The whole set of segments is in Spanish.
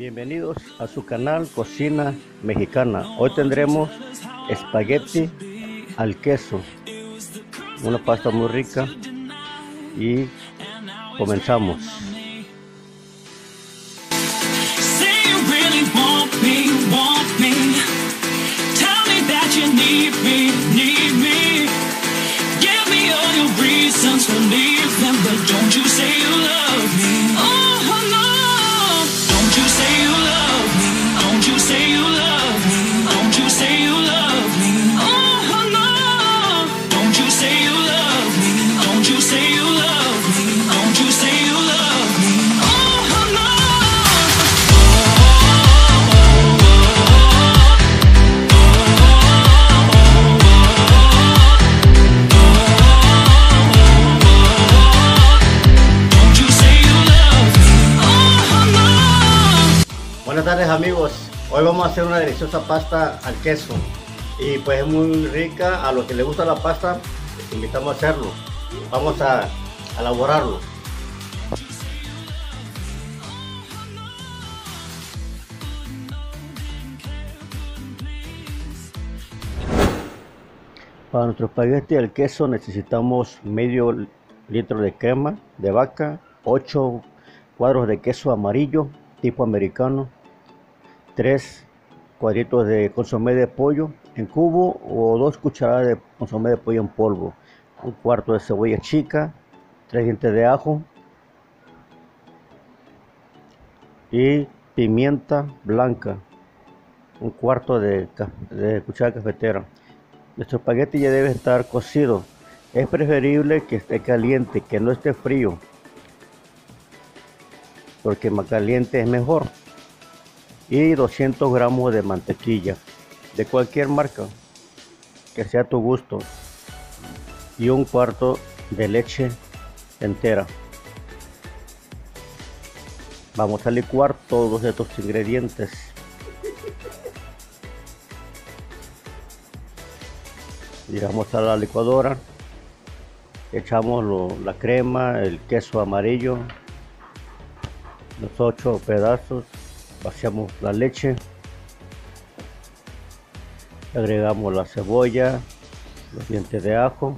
Bienvenidos a su canal Cocina Mexicana. Hoy tendremos espagueti al queso, una pasta muy rica, y comenzamos. Buenas tardes, amigos. Hoy vamos a hacer una deliciosa pasta al queso y pues es muy rica. A los que les gusta la pasta, les invitamos a hacerlo. Vamos a elaborarlo. Para nuestro espagueti al queso necesitamos medio litro de crema de vaca, 8 cuadros de queso amarillo tipo americano, 3 cuadritos de consomé de pollo en cubo o 2 cucharadas de consomé de pollo en polvo, 1 cuarto de cebolla chica, 3 dientes de ajo y pimienta blanca, 1 cuarto de cuchara cafetera. Nuestro espagueti ya debe estar cocido. Es preferible que esté caliente, que no esté frío, porque más caliente es mejor. Y 200 gramos de mantequilla de cualquier marca que sea a tu gusto y 1 cuarto de leche entera. Vamos a licuar todos estos ingredientes. Llegamos a la licuadora, echamos la crema, el queso amarillo, los 8 pedazos, vaciamos la leche, agregamos la cebolla, los dientes de ajo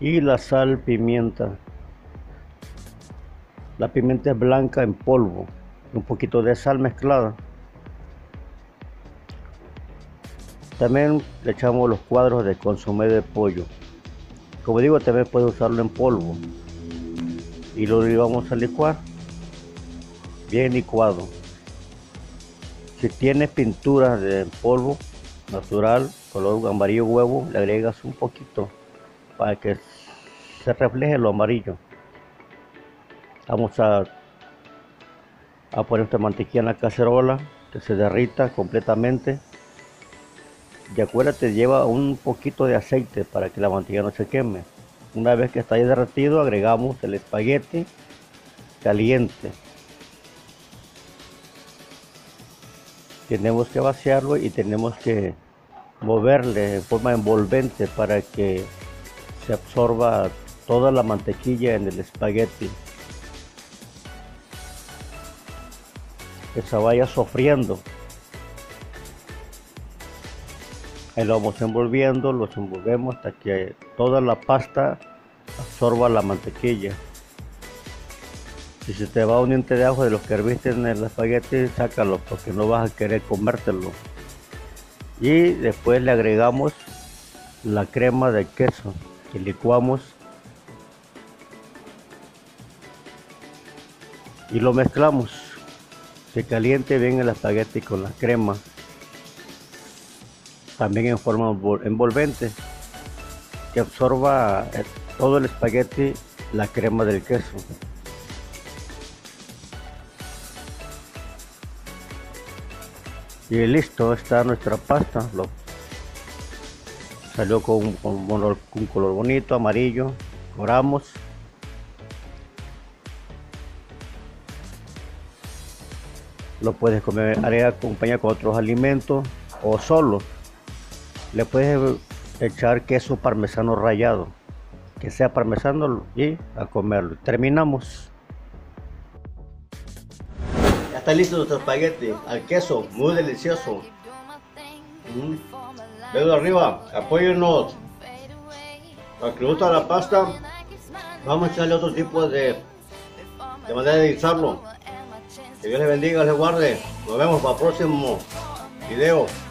y la sal, pimienta. La pimienta es blanca en polvo, un poquito de sal mezclada. También le echamos los cuadros de consomé de pollo. Como digo, también puedes usarlo en polvo. Y lo vamos a licuar bien licuado. Si tienes pintura de polvo natural color amarillo huevo, le agregas un poquito para que se refleje lo amarillo. Vamos a poner esta mantequilla en la cacerola, que se derrita completamente. Y acuérdate, lleva un poquito de aceite para que la mantequilla no se queme. Una vez que está ahí derretido, agregamos el espagueti caliente. Tenemos que vaciarlo y tenemos que moverle en forma envolvente para que se absorba toda la mantequilla en el espagueti, que se vaya sofriendo. Ahí lo vamos envolviendo, los envolvemos hasta que toda la pasta absorba la mantequilla. Si se te va un diente de ajo de los que herviste en el espagueti, sácalo, porque no vas a querer comértelo. Y después le agregamos la crema de queso que licuamos y lo mezclamos. Se caliente bien el espagueti con la crema, también en forma envolvente, que absorba todo el espagueti la crema del queso. Y listo está nuestra pasta. Salió con un color bonito amarillo. Coramos lo puedes comer acompañado con otros alimentos o solo. Le puedes echar queso parmesano rallado, que sea parmesano, y a comerlo. Terminamos. está listo nuestro espagueti al queso, muy delicioso. Dedo arriba, apóyennos. Para que nos gusta la pasta, vamos a echarle otro tipo de manera de guisarlo. Que Dios les bendiga, les guarde. Nos vemos para el próximo video.